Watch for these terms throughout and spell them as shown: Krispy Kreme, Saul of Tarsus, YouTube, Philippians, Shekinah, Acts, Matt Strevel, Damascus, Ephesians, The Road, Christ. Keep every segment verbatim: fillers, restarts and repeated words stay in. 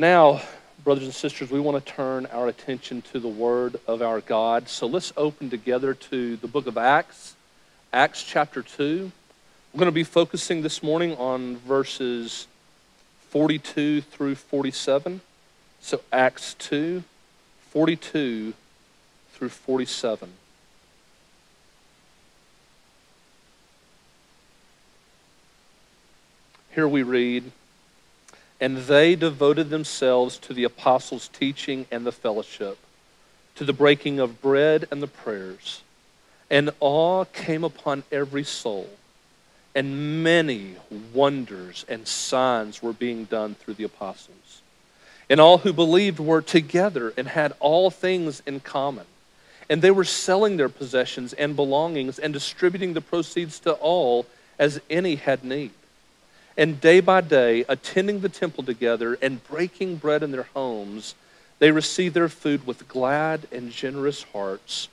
Now, brothers and sisters, we want to turn our attention to the Word of our God. So let's open together to the book of Acts, Acts chapter two. We're going to be focusing this morning on verses forty-two through forty-seven. So Acts two, forty-two through forty-seven. Here we read, "And they devoted themselves to the apostles' teaching and the fellowship, to the breaking of bread and the prayers. And awe came upon every soul, and many wonders and signs were being done through the apostles. And all who believed were together and had all things in common. And they were selling their possessions and belongings and distributing the proceeds to all as any had need. And day by day, attending the temple together and breaking bread in their homes, they received their food with glad and generous hearts,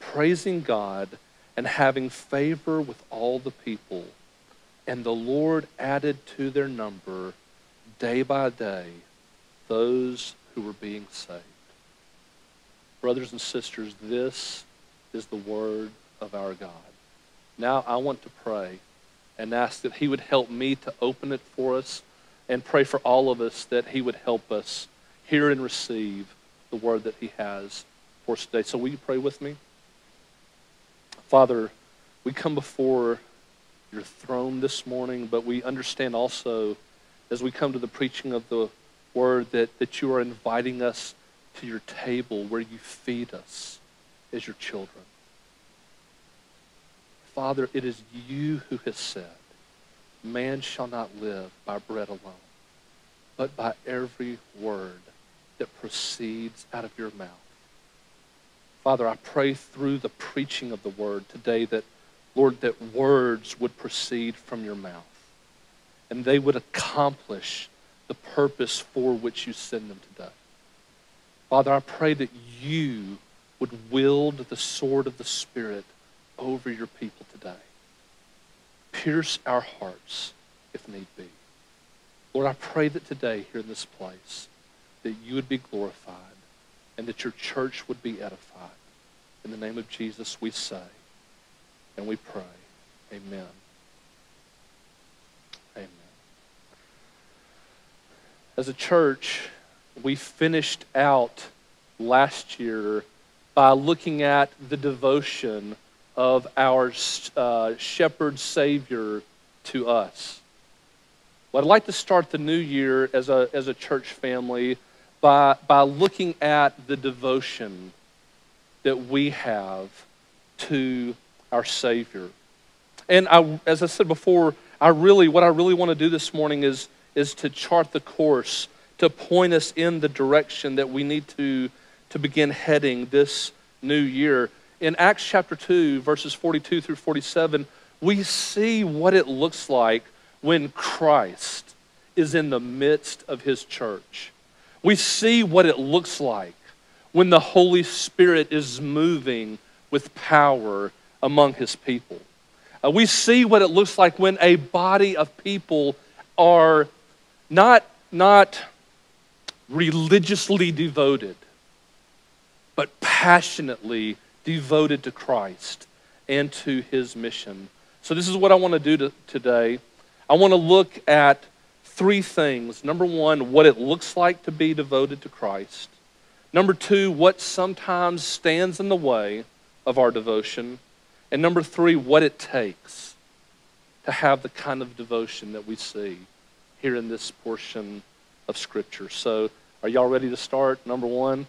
praising God and having favor with all the people. And the Lord added to their number day by day those who were being saved." Brothers and sisters, this is the Word of our God. Now I want to pray and ask that he would help me to open it for us, and pray for all of us that he would help us hear and receive the word that he has for us today. So will you pray with me? Father, we come before your throne this morning, but we understand also as we come to the preaching of the word that, that you are inviting us to your table where you feed us as your children. Father, it is you who has said, "Man shall not live by bread alone, but by every word that proceeds out of your mouth." Father, I pray through the preaching of the word today that, Lord, that words would proceed from your mouth and they would accomplish the purpose for which you send them today. Father, I pray that you would wield the sword of the Spirit over your people today. Pierce our hearts if need be. Lord, I pray that today here in this place that you would be glorified and that your church would be edified. In the name of Jesus we say and we pray. Amen. Amen. As a church, we finished out last year by looking at the devotion of our uh, shepherd Savior to us. Well, I'd like to start the new year as a, as a church family by, by looking at the devotion that we have to our Savior. And I, as I said before, I really, what I really want to do this morning is, is to chart the course, to point us in the direction that we need to, to begin heading this new year. In Acts chapter two, verses forty-two through forty-seven, we see what it looks like when Christ is in the midst of his church. We see what it looks like when the Holy Spirit is moving with power among his people. Uh, we see what it looks like when a body of people are not, not religiously devoted, but passionately devoted. devoted to Christ and to his mission. So this is what I want to do to, today. I want to look at three things. Number one, what it looks like to be devoted to Christ. Number two, what sometimes stands in the way of our devotion. And number three, what it takes to have the kind of devotion that we see here in this portion of Scripture. So are y'all ready to start? Number one.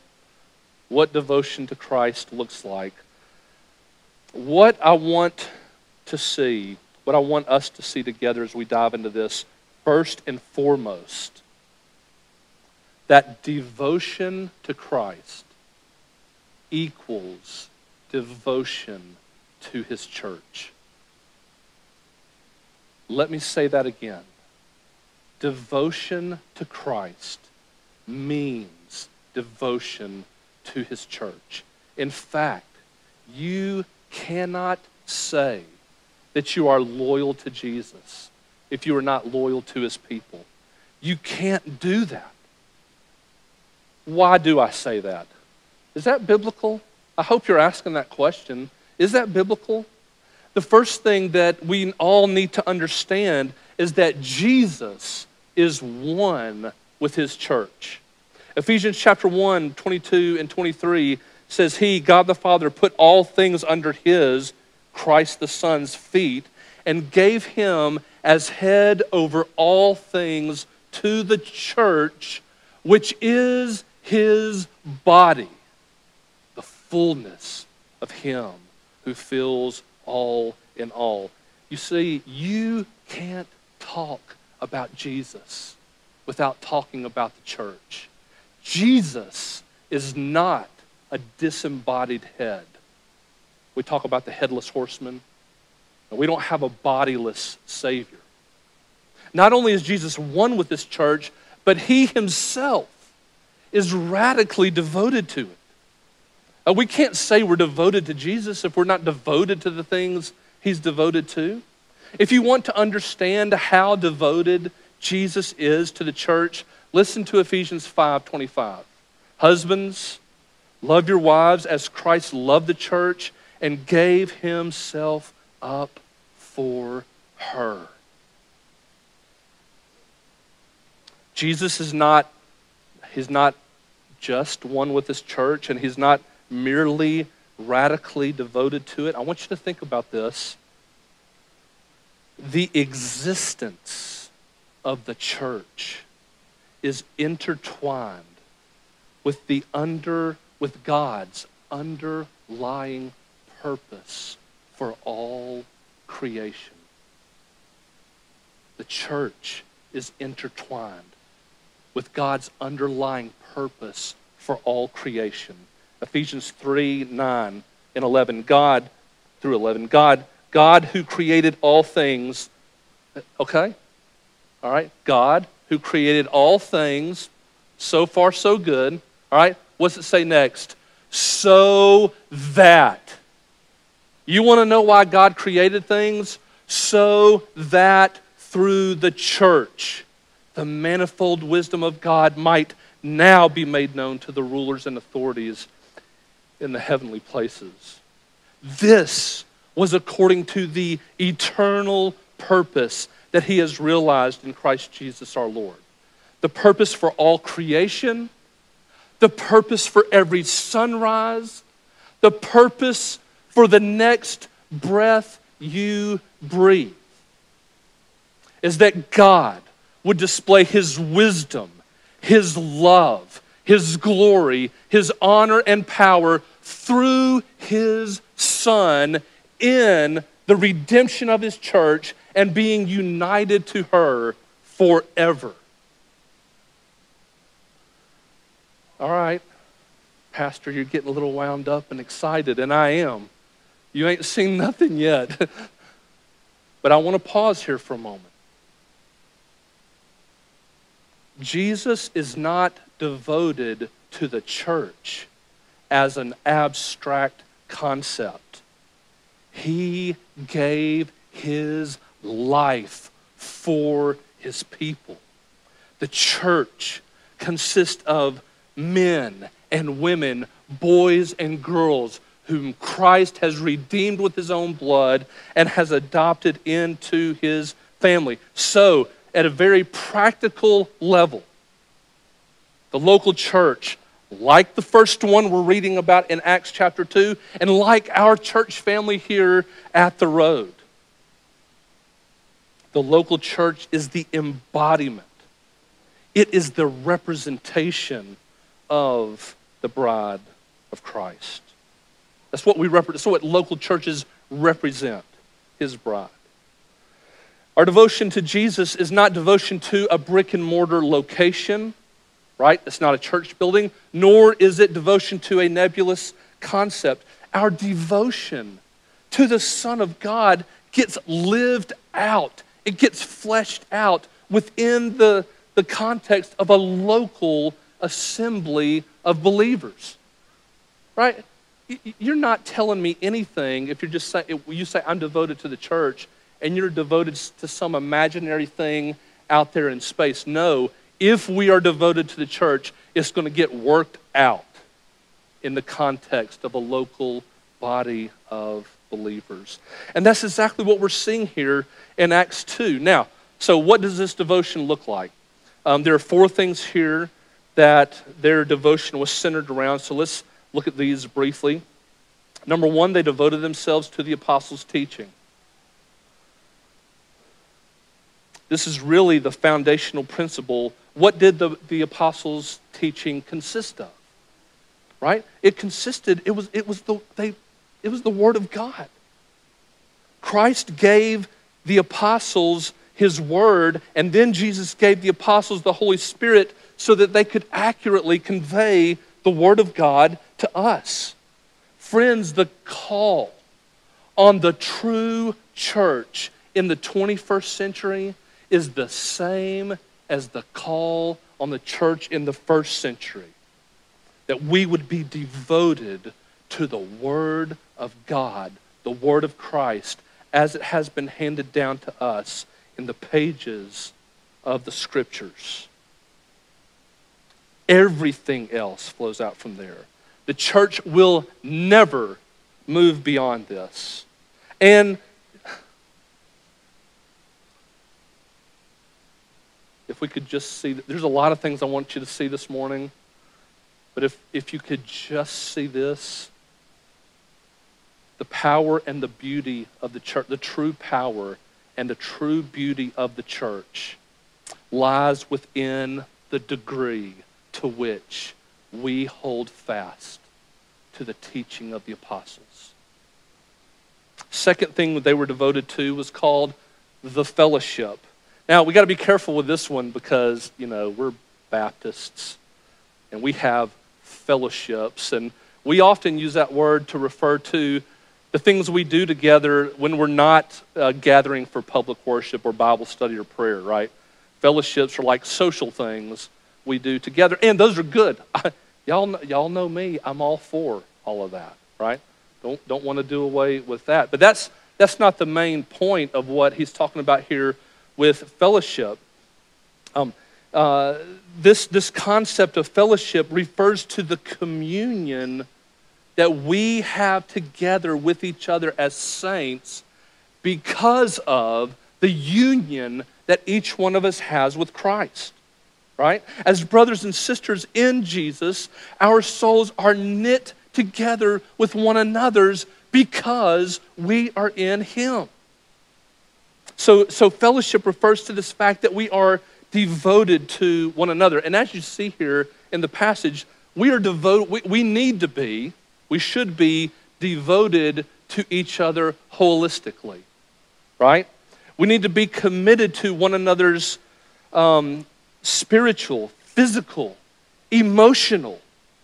What devotion to Christ looks like. What I want to see, what I want us to see together as we dive into this, first and foremost, that devotion to Christ equals devotion to his church. Let me say that again. Devotion to Christ means devotion to his church. In fact, you cannot say that you are loyal to Jesus if you are not loyal to his people. You can't do that. why do I say that? Is that biblical? I hope you're asking that question. Is that biblical? The first thing that we all need to understand is that Jesus is one with his church. Ephesians chapter one, twenty-two and twenty-three says, he, God the Father, put all things under his, Christ the Son's, feet, and gave him as head over all things to the church, which is his body, the fullness of him who fills all in all. You see, you can't talk about Jesus without talking about the church. Jesus is not a disembodied head. We talk about the headless horseman, and we don't have a bodiless Savior. Not only is Jesus one with this church, but he himself is radically devoted to it. Uh, we can't say we're devoted to Jesus if we're not devoted to the things he's devoted to. If you want to understand how devoted Jesus is to the church, listen to Ephesians five twenty-five. Husbands, love your wives as Christ loved the church and gave himself up for her. Jesus is not, he's not just one with his church, and he's not merely radically devoted to it. I want you to think about this. The existence of the church is intertwined with the under, with God's underlying purpose for all creation. The church is intertwined with God's underlying purpose for all creation. Ephesians three, nine and eleven. God, through eleven, God, God who created all things, okay? All right, God who created all things, so far so good, all right? What's it say next? So that. You wanna know why God created things? So that through the church, the manifold wisdom of God might now be made known to the rulers and authorities in the heavenly places. This was according to the eternal purpose that he has realized in Christ Jesus our Lord. The purpose for all creation, the purpose for every sunrise, the purpose for the next breath you breathe, is that God would display his wisdom, his love, his glory, his honor and power through his Son in the redemption of his church and being united to her forever. All right, Pastor, you're getting a little wound up and excited, and I am. You ain't seen nothing yet. But I want to pause here for a moment. Jesus is not devoted to the church as an abstract concept. He gave his life for his people. The church consists of men and women, boys and girls, whom Christ has redeemed with his own blood and has adopted into his family. So, at a very practical level, the local church, like the first one we're reading about in Acts chapter two, and like our church family here at The Road, the local church is the embodiment. It is the representation of the bride of Christ. That's what we represent. That's what local churches represent, his bride. Our devotion to Jesus is not devotion to a brick and mortar location, right? It's not a church building, nor is it devotion to a nebulous concept. Our devotion to the Son of God gets lived out. It gets fleshed out within the, the context of a local assembly of believers, right? You're not telling me anything if you're just saying, if you say, I'm devoted to the church, and you're devoted to some imaginary thing out there in space. No, if we are devoted to the church, It's going to get worked out in the context of a local body of believers. And that's exactly what we're seeing here in Acts two. Now, so what does this devotion look like? Um, there are four things here that their devotion was centered around. So let's look at these briefly. Number one, they devoted themselves to the apostles' teaching. This is really the foundational principle. What did the, the apostles' teaching consist of? Right? It consisted, it was, it was the, they, it was the Word of God. Christ gave the apostles His Word, and then Jesus gave the apostles the Holy Spirit so that they could accurately convey the Word of God to us. Friends, the call on the true church in the twenty-first century is the same as the call on the church in the first century, that we would be devoted to the Word of God, the Word of Christ, as it has been handed down to us in the pages of the Scriptures. Everything else flows out from there. The church will never move beyond this. And if we could just see, there's a lot of things I want you to see this morning, but if, if you could just see this, the power and the beauty of the church, the true power and the true beauty of the church lies within the degree to which we hold fast to the teaching of the apostles. Second thing that they were devoted to was called the fellowship. Now, we got to be careful with this one because, you know, we're Baptists and we have fellowships, and we often use that word to refer to the things we do together when we're not uh, gathering for public worship or Bible study or prayer, right? Fellowships are like social things we do together, and those are good. I, y'all, y'all know me. I'm all for all of that, right? Don't, don't want to do away with that. But that's, that's not the main point of what he's talking about here with fellowship. Um, uh, this, this concept of fellowship refers to the communion that we have together with each other as saints because of the union that each one of us has with Christ, right? As brothers and sisters in Jesus, our souls are knit together with one another's because we are in Him. So, so fellowship refers to this fact that we are devoted to one another. And as you see here in the passage, we are devoted, we, we need to be, we should be devoted to each other holistically, right? We need to be committed to one another's um, spiritual, physical, emotional,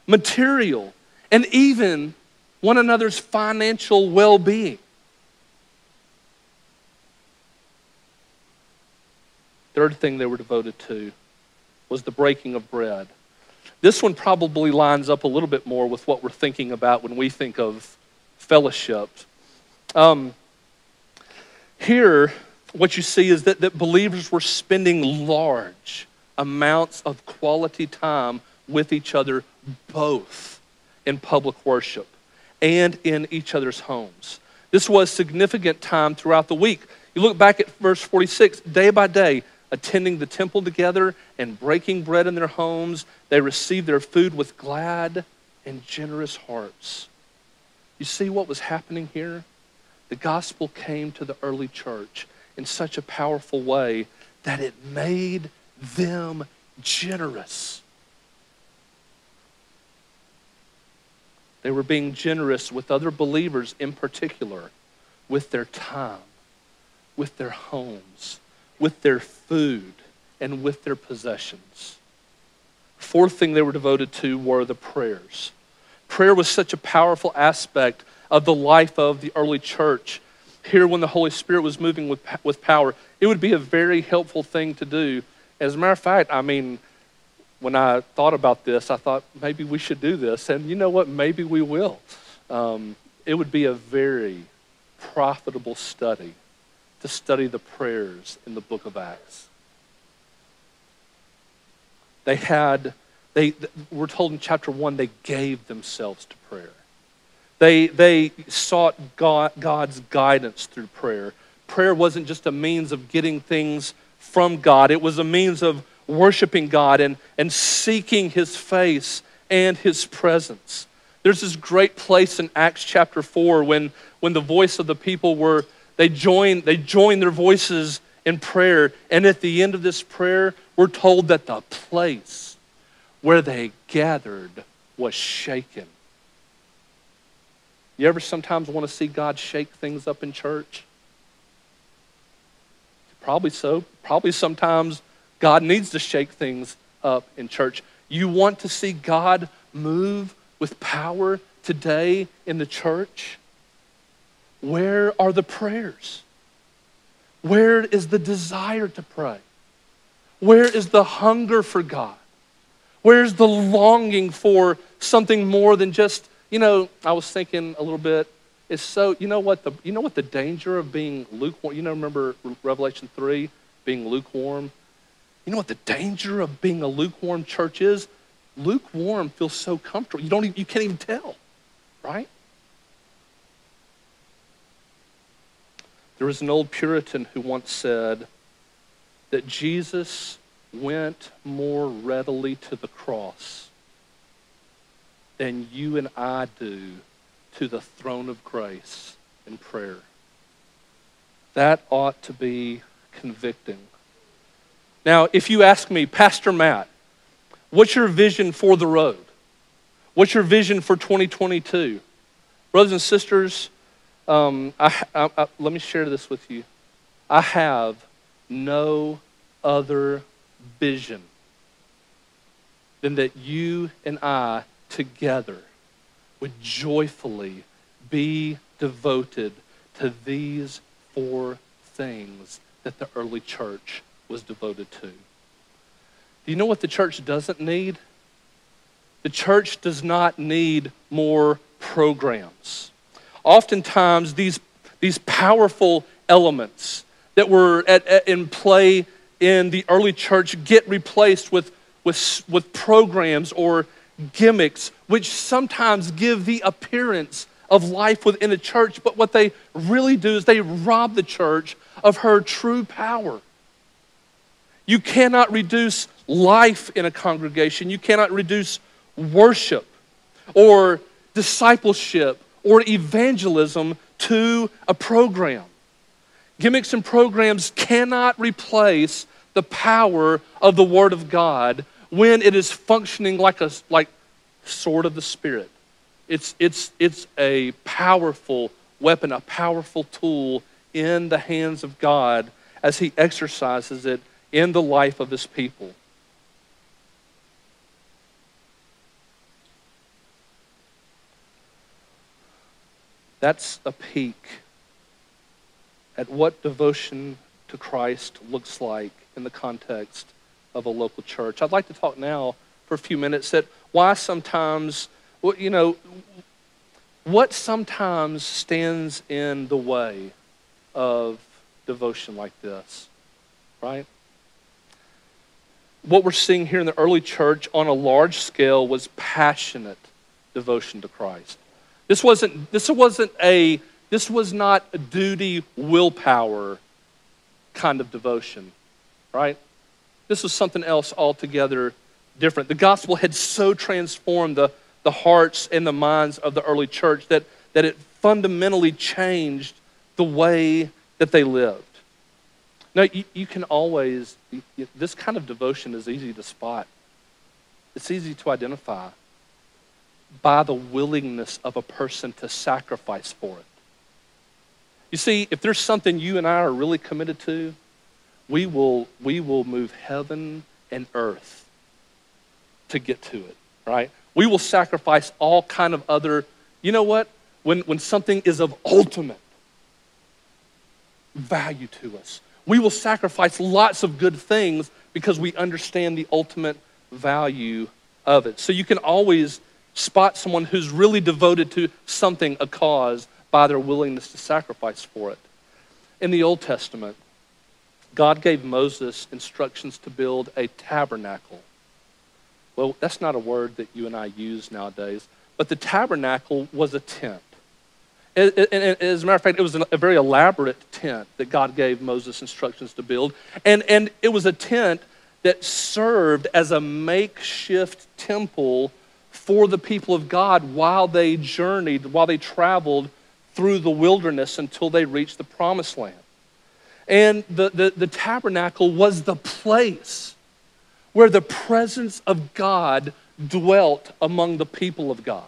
material, and even one another's financial well-being. Third thing they were devoted to was the breaking of bread. This one probably lines up a little bit more with what we're thinking about when we think of fellowship. Um, here, what you see is that, that believers were spending large amounts of quality time with each other, both in public worship and in each other's homes. This was significant time throughout the week. You look back at verse forty-six, day by day, attending the temple together and breaking bread in their homes. They received their food with glad and generous hearts. You see what was happening here? The gospel came to the early church in such a powerful way that it made them generous. They were being generous with other believers, in particular, with their time, with their homes, with their food, and with their possessions. Fourth thing they were devoted to were the prayers. Prayer was such a powerful aspect of the life of the early church. Here, when the Holy Spirit was moving with, with power, it would be a very helpful thing to do. As a matter of fact, I mean, when I thought about this, I thought maybe we should do this, and you know what, maybe we will. Um, it would be a very profitable study to study the prayers in the book of Acts. They had They, we're told in chapter one, they gave themselves to prayer. They, they sought God, God's guidance through prayer. Prayer wasn't just a means of getting things from God. It was a means of worshiping God and, and seeking his face and his presence. There's this great place in Acts chapter four when, when the voice of the people were, they joined, they joined their voices in prayer. And at the end of this prayer, we're told that the place where they gathered was shaken. You ever sometimes want to see God shake things up in church? Probably so. Probably sometimes God needs to shake things up in church. You want to see God move with power today in the church? Where are the prayers? Where is the desire to pray? Where is the hunger for God? Where's the longing for something more than just, you know, I was thinking a little bit, it's so, you know what the, you know what the danger of being lukewarm, you know, remember Revelation three, being lukewarm? You know what the danger of being a lukewarm church is? Lukewarm feels so comfortable. You don't even, you can't even tell, right? There was an old Puritan who once said that Jesus went more readily to the cross than you and I do to the throne of grace in prayer. That ought to be convicting. Now, if you ask me, Pastor Matt, what's your vision for the road? What's your vision for twenty twenty-two? Brothers and sisters, um, I, I, I, let me share this with you. I have no other vision than that you and I together would joyfully be devoted to these four things that the early church was devoted to. Do you know what the church doesn't need? The church does not need more programs. Oftentimes, these, these powerful elements that were at, at, in play in the early church get replaced with, with, with programs or gimmicks, which sometimes give the appearance of life within a church, but what they really do is they rob the church of her true power. You cannot reduce life in a congregation. You cannot reduce worship or discipleship or evangelism to a program. Gimmicks and programs cannot replace the power of the Word of God when it is functioning like a like sword of the Spirit. It's, it's, it's a powerful weapon, a powerful tool in the hands of God as he exercises it in the life of his people. That's a peek at what devotion to Christ looks like in the context of a local church. I'd like to talk now for a few minutes at why sometimes, you know, what sometimes stands in the way of devotion like this, right? What we're seeing here in the early church on a large scale was passionate devotion to Christ. This wasn't, this wasn't a, this was not a duty, willpower kind of devotion, right? This was something else altogether different. The gospel had so transformed the, the hearts and the minds of the early church that, that it fundamentally changed the way that they lived. Now, you, you can always, you, this kind of devotion is easy to spot. It's easy to identify by the willingness of a person to sacrifice for it. You see, if there's something you and I are really committed to, we will, we will move heaven and earth to get to it, right? We will sacrifice all kind of other, you know what? When, when something is of ultimate value to us, we will sacrifice lots of good things because we understand the ultimate value of it. So you can always spot someone who's really devoted to something, a cause, by their willingness to sacrifice for it. In the Old Testament, God gave Moses instructions to build a tabernacle Well, that's not a word that you and I use nowadays, but the tabernacle was a tent. And as a matter of fact, it was a very elaborate tent that God gave Moses instructions to build. And, and it was a tent that served as a makeshift temple for the people of God while they journeyed, while they traveled through the wilderness until they reached the promised land. And the, the, the tabernacle was the place where the presence of God dwelt among the people of God.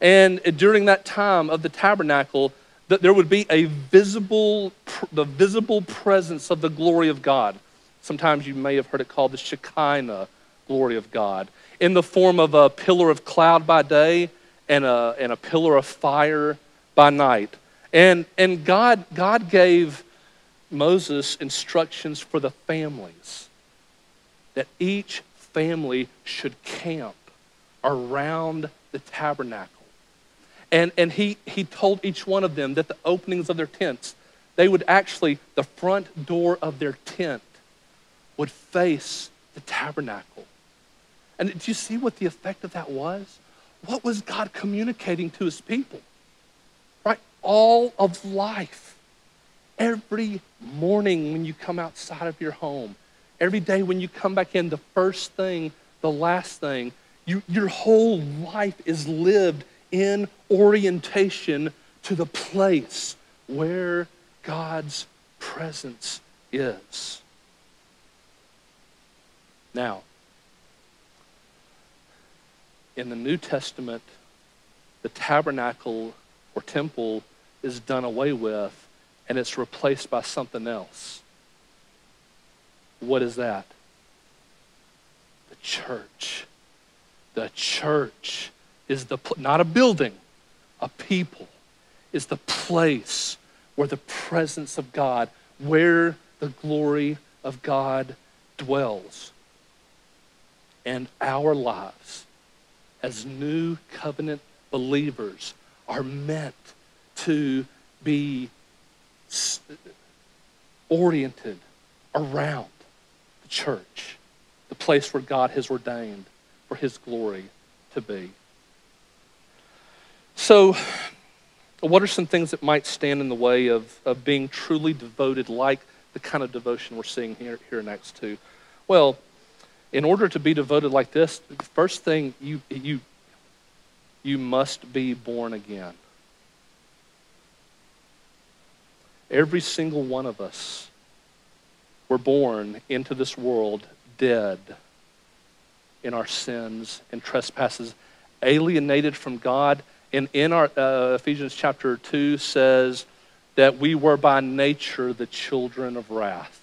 And during that time of the tabernacle, that there would be a visible, the visible presence of the glory of God. Sometimes you may have heard it called the Shekinah glory of God, in the form of a pillar of cloud by day and a, and a pillar of fire by night. And, and God, God gave Moses instructions for the families, that each family should camp around the tabernacle. And, and he, he told each one of them that the openings of their tents, they would actually, the front door of their tent would face the tabernacle. And do you see what the effect of that was? What was God communicating to his people? Right? All of life. Every morning when you come outside of your home, every day when you come back in, the first thing, the last thing, you, your whole life is lived in orientation to the place where God's presence is. Now, in the New Testament, the tabernacle or temple is done away with, and it's replaced by something else. What is that? The church. The church is the, not a building, a people, is the place where the presence of God, where the glory of God dwells. And our lives as new covenant believers are meant to be oriented around the church, the place where God has ordained for his glory to be. So what are some things that might stand in the way of, of being truly devoted, like the kind of devotion we're seeing here, here in Acts two? Well, in order to be devoted like this, the first thing, you, you, you must be born again. Every single one of us were born into this world dead in our sins and trespasses, alienated from God. And in our uh, Ephesians chapter two says that we were by nature the children of wrath,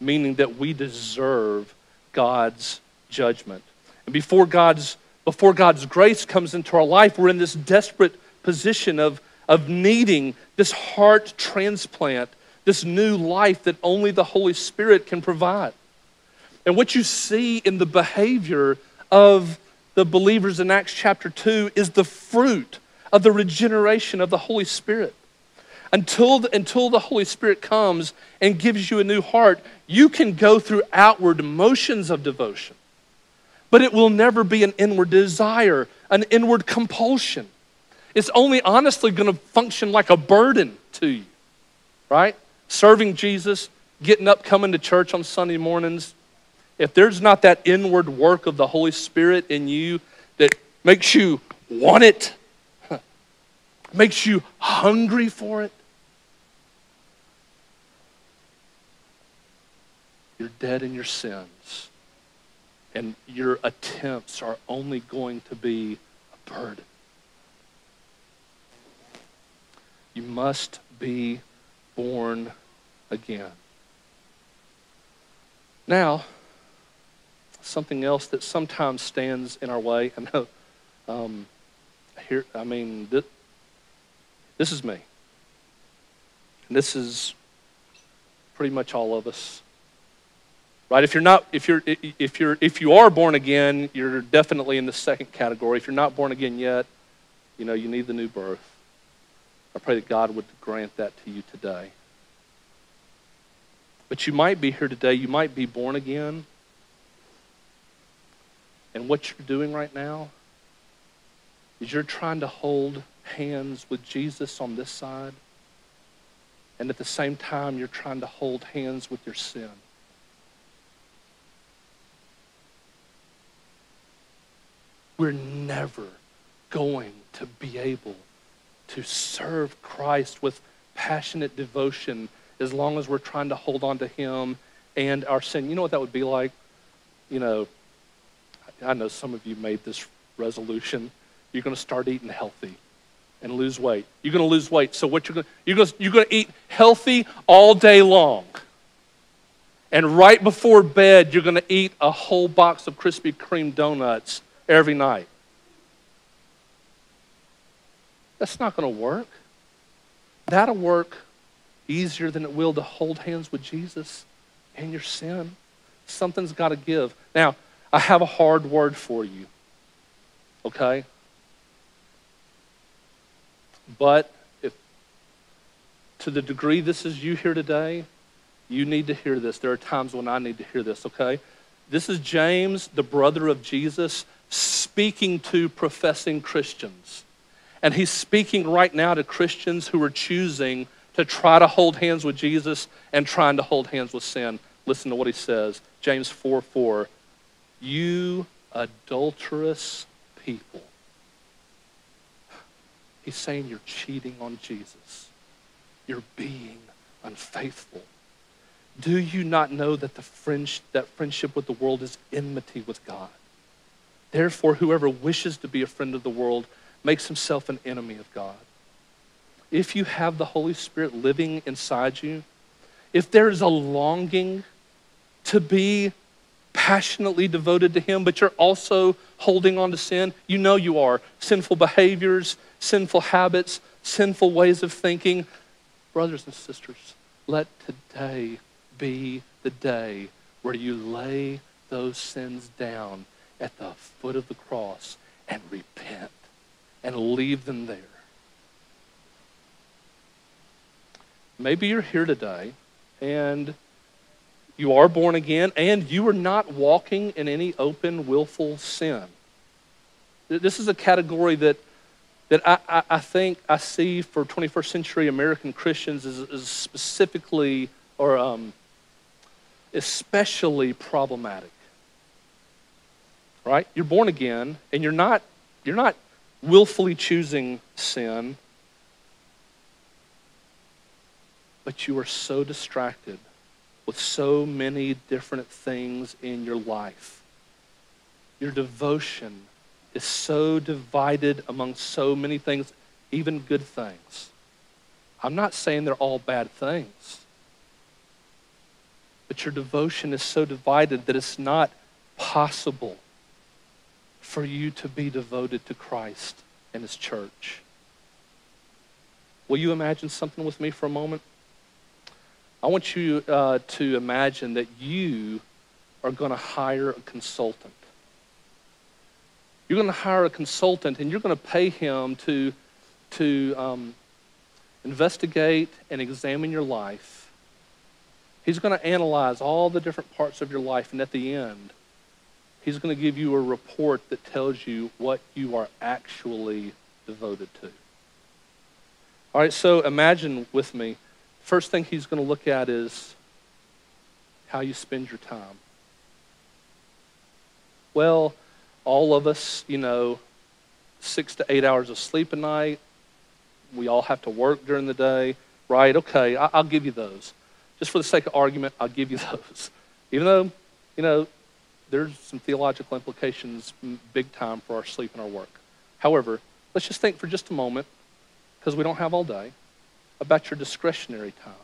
meaning that we deserve God's judgment. And before God's, before God's grace comes into our life, we're in this desperate position of, of needing this heart transplant, this new life that only the Holy Spirit can provide. And what you see in the behavior of the believers in Acts chapter two is the fruit of the regeneration of the Holy Spirit. Until the, until the Holy Spirit comes and gives you a new heart, you can go through outward motions of devotion, but it will never be an inward desire, an inward compulsion. It's only honestly going to function like a burden to you, right? Serving Jesus, getting up, coming to church on Sunday mornings. If there's not that inward work of the Holy Spirit in you that makes you want it, makes you hungry for it, you're dead in your sins, and your attempts are only going to be a burden. You must be born again. Now, something else that sometimes stands in our way. I know, um, here, I mean, this, this is me. And this is pretty much all of us. Right, if you're not, if you're, if you're, if you are born again, you're definitely in the second category. If you're not born again yet, you know, you need the new birth. I pray that God would grant that to you today. But you might be here today, you might be born again, And what you're doing right now is you're trying to hold hands with Jesus on this side, and at the same time, you're trying to hold hands with your sin. We're never going to be able to serve Christ with passionate devotion as long as we're trying to hold on to him and our sin. You know what that would be like? You know, I know some of you made this resolution. You're going to start eating healthy and lose weight. You're going to lose weight. So what you're going to, you're going to, you're going to eat healthy all day long. And right before bed, you're going to eat a whole box of Krispy Kreme donuts every night. That's not going to work. That'll work easier than it will to hold hands with Jesus and your sin. Something's got to give. Now, I have a hard word for you, okay? But if, to the degree this is you here today, you need to hear this. There are times when I need to hear this, okay? This is James, the brother of Jesus, speaking to professing Christians. And he's speaking right now to Christians who are choosing to try to hold hands with Jesus and trying to hold hands with sin. Listen to what he says, James four four. You adulterous people. He's saying you're cheating on Jesus. You're being unfaithful. Do you not know that the friendship, that friendship with the world is enmity with God? Therefore, whoever wishes to be a friend of the world makes himself an enemy of God. If you have the Holy Spirit living inside you, if there is a longing to be passionately devoted to him, but you're also holding on to sin, you know you are. Sinful behaviors, sinful habits, sinful ways of thinking. Brothers and sisters, let today be the day where you lay those sins down at the foot of the cross and repent and leave them there. Maybe you're here today and you are born again, and you are not walking in any open, willful sin. This is a category that, that I, I, I think I see for twenty-first century American Christians is, is specifically or um, especially problematic. Right? You're born again, and you're not you're not willfully choosing sin, but you are so distracted with so many different things in your life. Your devotion is so divided among so many things, even good things. I'm not saying they're all bad things, but your devotion is so divided that it's not possible for you to be devoted to Christ and his church. Will you imagine something with me for a moment? I want you uh, to imagine that you are going to hire a consultant. You're going to hire a consultant, and you're going to pay him to, to um, investigate and examine your life. He's going to analyze all the different parts of your life, and at the end, he's going to give you a report that tells you what you are actually devoted to. All right, so imagine with me, first thing he's going to look at is how you spend your time. Well, all of us, you know, six to eight hours of sleep a night. We all have to work during the day, right? Okay, I'll give you those. Just for the sake of argument, I'll give you those. Even though, you know, there's some theological implications big time for our sleep and our work. However, let's just think for just a moment, because we don't have all day, about your discretionary time.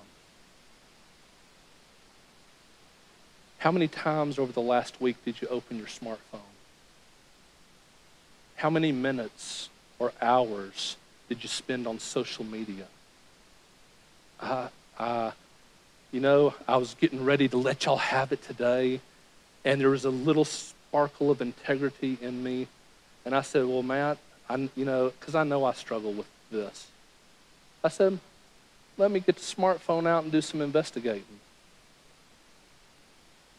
How many times over the last week did you open your smartphone? How many minutes or hours did you spend on social media? Uh, uh, you know, I was getting ready to let y'all have it today, and there was a little sparkle of integrity in me, and I said, well, Matt, I, you know, because I know I struggle with this. I said, let me get the smartphone out and do some investigating.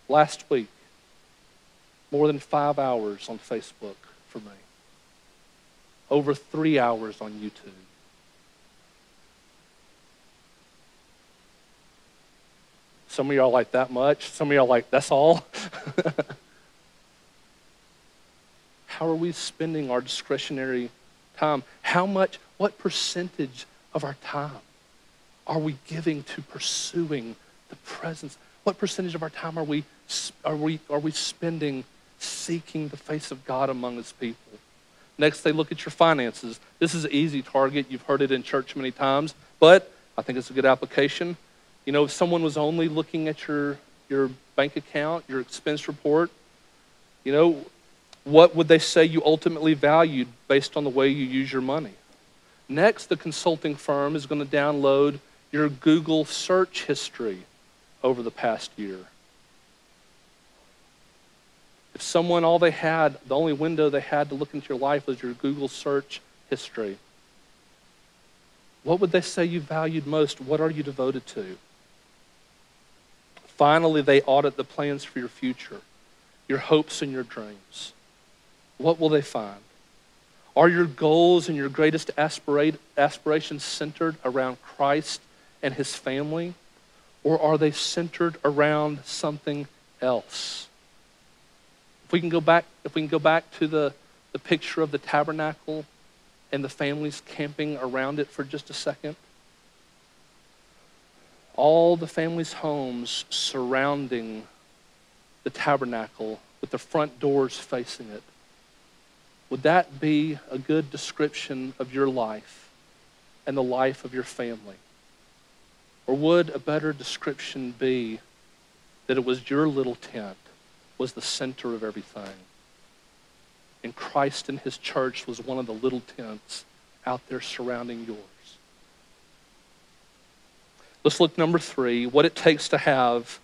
Last week, more than five hours on Facebook for me, over three hours on YouTube. Some of y'all like that much. Some of y'all like, that's all. How are we spending our discretionary time? How much, what percentage of our time are we giving to pursuing the presence? What percentage of our time are we, are we, are we spending seeking the face of God among His people? Next, they look at your finances. This is an easy target. You've heard it in church many times, but I think it's a good application. You know, if someone was only looking at your, your bank account, your expense report, you know, what would they say you ultimately valued based on the way you use your money? Next, the consulting firm is going to download your Google search history over the past year. If someone, all they had, the only window they had to look into your life was your Google search history, what would they say you valued most? What are you devoted to? Finally, they audit the plans for your future, your hopes and your dreams. What will they find? Are your goals and your greatest aspirations centered around Christ and His family, or are they centered around something else? If we can go back, if we can go back to the, the picture of the tabernacle and the families camping around it for just a second. All the families' homes surrounding the tabernacle with the front doors facing it. Would that be a good description of your life and the life of your family? Or would a better description be that it was your little tent was the center of everything? And Christ and His church was one of the little tents out there surrounding yours. Let's look number three, what it takes to have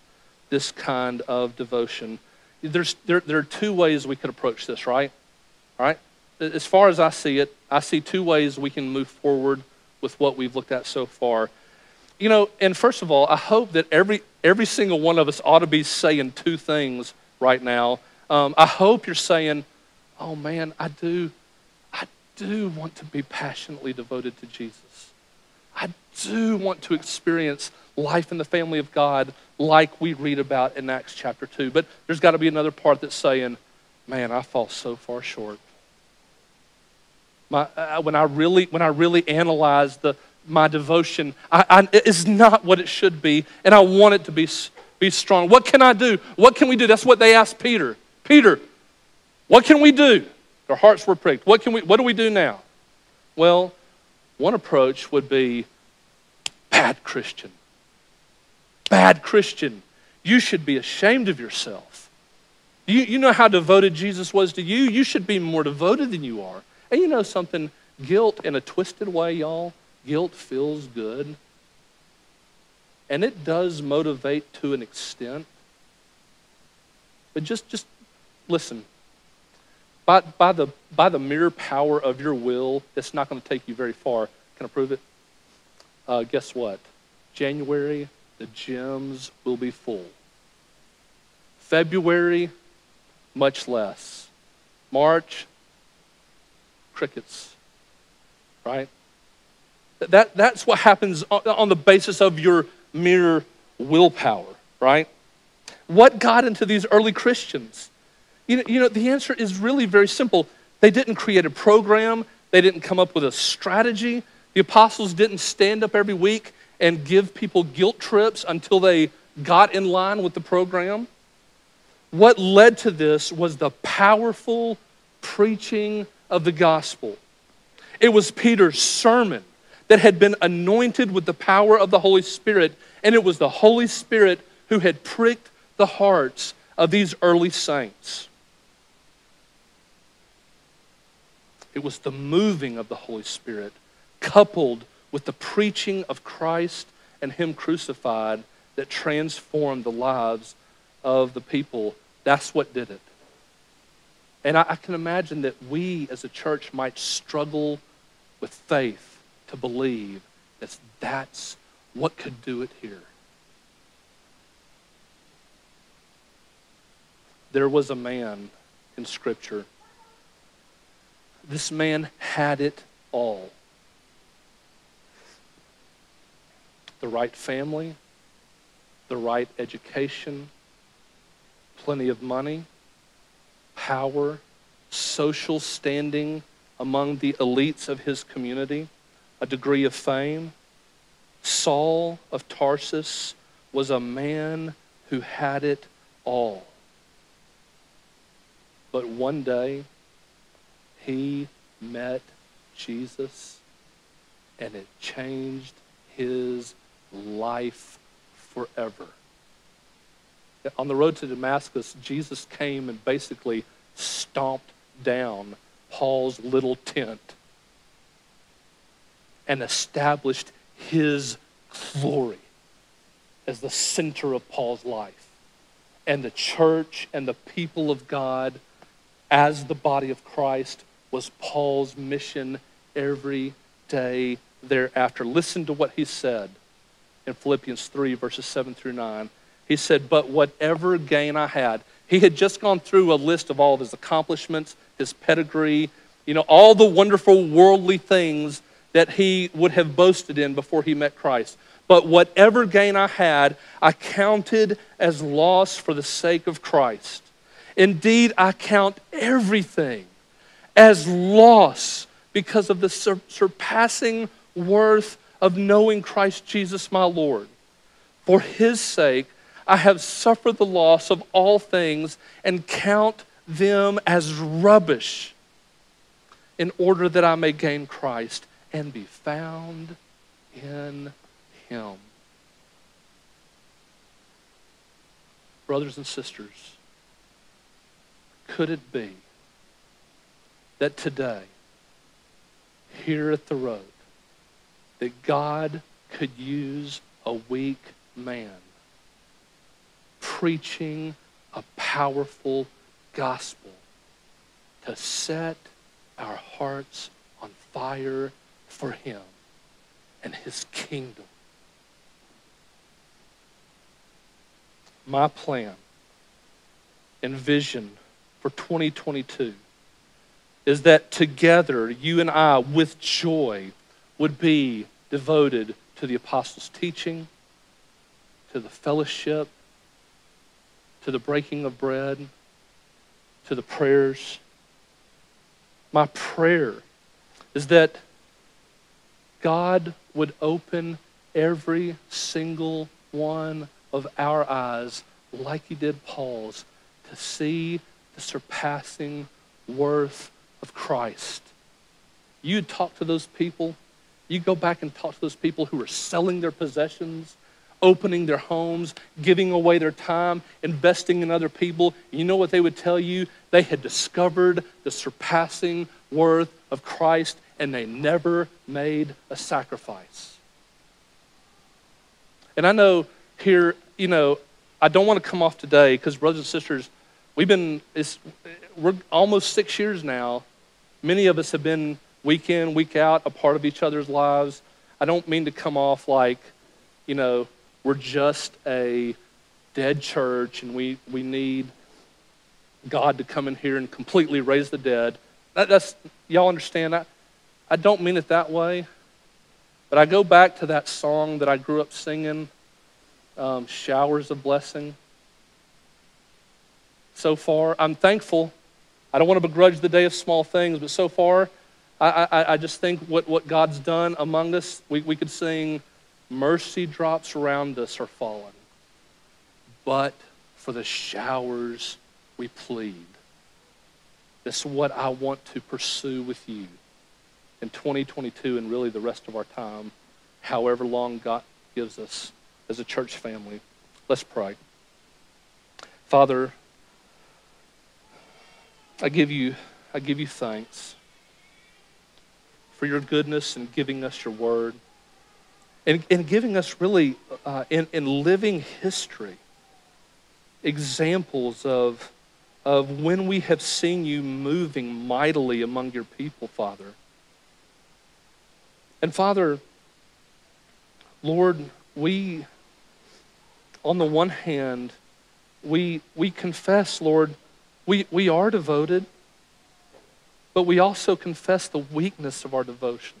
this kind of devotion. There's, there, there are two ways we could approach this, right? All right? As far as I see it, I see two ways we can move forward with what we've looked at so far. You know, and first of all, I hope that every, every single one of us ought to be saying two things right now. Um, I hope you're saying, oh man, I do, I do want to be passionately devoted to Jesus. I do want to experience life in the family of God like we read about in Acts chapter two. But there's got to be another part that's saying, man, I fall so far short. My, uh, when, I really, when I really analyze the, my devotion, I, I, it's not what it should be, and I want it to be, be strong. What can I do? What can we do? That's what they asked Peter. Peter, what can we do? Their hearts were pricked. What can we, what do we do now? Well, one approach would be bad Christian. Bad Christian. You should be ashamed of yourself. You, you know how devoted Jesus was to you? You should be more devoted than you are. And you know something? Guilt in a twisted way, y'all. Guilt feels good. And it does motivate to an extent. But just, just listen. By, by, the, by the mere power of your will, it's not going to take you very far. Can I prove it? Uh, guess what? January, the gyms will be full. February, much less. March, crickets, right? That, that's what happens on the basis of your mere willpower, right? What got into these early Christians? You know, you know, the answer is really very simple. They didn't create a program. They didn't come up with a strategy. The apostles didn't stand up every week and give people guilt trips until they got in line with the program. What led to this was the powerful preaching of the gospel. It was Peter's sermon that had been anointed with the power of the Holy Spirit, and it was the Holy Spirit who had pricked the hearts of these early saints. It was the moving of the Holy Spirit coupled with the preaching of Christ and Him crucified that transformed the lives of the people. That's what did it. And I, I can imagine that we as a church might struggle with faith to believe that that's what could do it here. there was a man in Scripture. This man had it all. The right family, the right education, plenty of money, power, social standing among the elites of his community, a degree of fame. Saul of Tarsus was a man who had it all. But one day, he met Jesus, and it changed his life forever. On the road to Damascus, Jesus came and basically stomped down Paul's little tent and established his glory as the center of Paul's life. And the church and the people of God as the body of Christ was Paul's mission every day thereafter. Listen to what he said in Philippians three, verses seven through nine. He said, but whatever gain I had, he had just gone through a list of all of his accomplishments, his pedigree, you know, all the wonderful worldly things that he would have boasted in before he met Christ. But whatever gain I had, I counted as loss for the sake of Christ. Indeed, I count everything as loss because of the sur- surpassing worth of knowing Christ Jesus my Lord. For his sake, I have suffered the loss of all things and count them as rubbish in order that I may gain Christ and be found in him. Brothers and sisters, could it be that today, here at The Road, that God could use a weak man preaching a powerful gospel to set our hearts on fire for him and his kingdom? My plan and vision for twenty twenty-two is that together you and I with joy would be devoted to the apostles' teaching, to the fellowship, to the breaking of bread, to the prayers. My prayer is that God would open every single one of our eyes, like he did Paul's, to see the surpassing worth of Christ. You talk to those people, you go back and talk to those people who are selling their possessions, opening their homes, giving away their time, investing in other people. You know what they would tell you? They had discovered the surpassing worth of Christ and they never made a sacrifice. And I know here, you know, I don't want to come off today because brothers and sisters, we've been, it's, we're almost six years now. Many of us have been week in, week out, a part of each other's lives. I don't mean to come off like, you know, we're just a dead church and we, we need God to come in here and completely raise the dead. That, that's, y'all understand that? I don't mean it that way, but I go back to that song that I grew up singing, um, Showers of Blessing. So far, I'm thankful. I don't want to begrudge the day of small things, but so far, I, I, I just think what, what God's done among us, we, we could sing, mercy drops around us are falling, but for the showers we plead. That's what I want to pursue with you in twenty twenty-two and really the rest of our time, however long God gives us as a church family. Let's pray. Father, I give you, I give you thanks for your goodness in giving us your word. And, and giving us really, uh, in, in living history, examples of, of when we have seen you moving mightily among your people, Father. And Father, Lord, we, on the one hand, we, we confess, Lord, We, we are devoted, but we also confess the weakness of our devotion.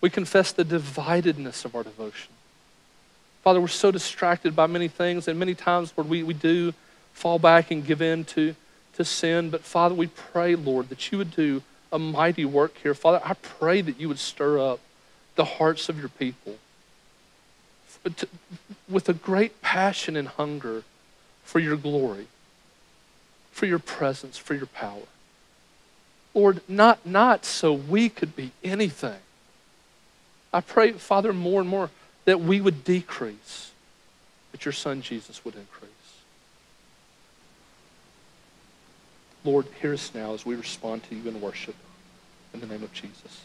We confess the dividedness of our devotion. Father, we're so distracted by many things, and many times where we, we do fall back and give in to, to sin. But Father, we pray, Lord, that you would do a mighty work here. Father, I pray that you would stir up the hearts of your people with a great passion and hunger for your glory, for your presence, for your power. Lord, not, not so we could be anything. I pray, Father, more and more that we would decrease, that your Son Jesus would increase. Lord, hear us now as we respond to you in worship in the name of Jesus.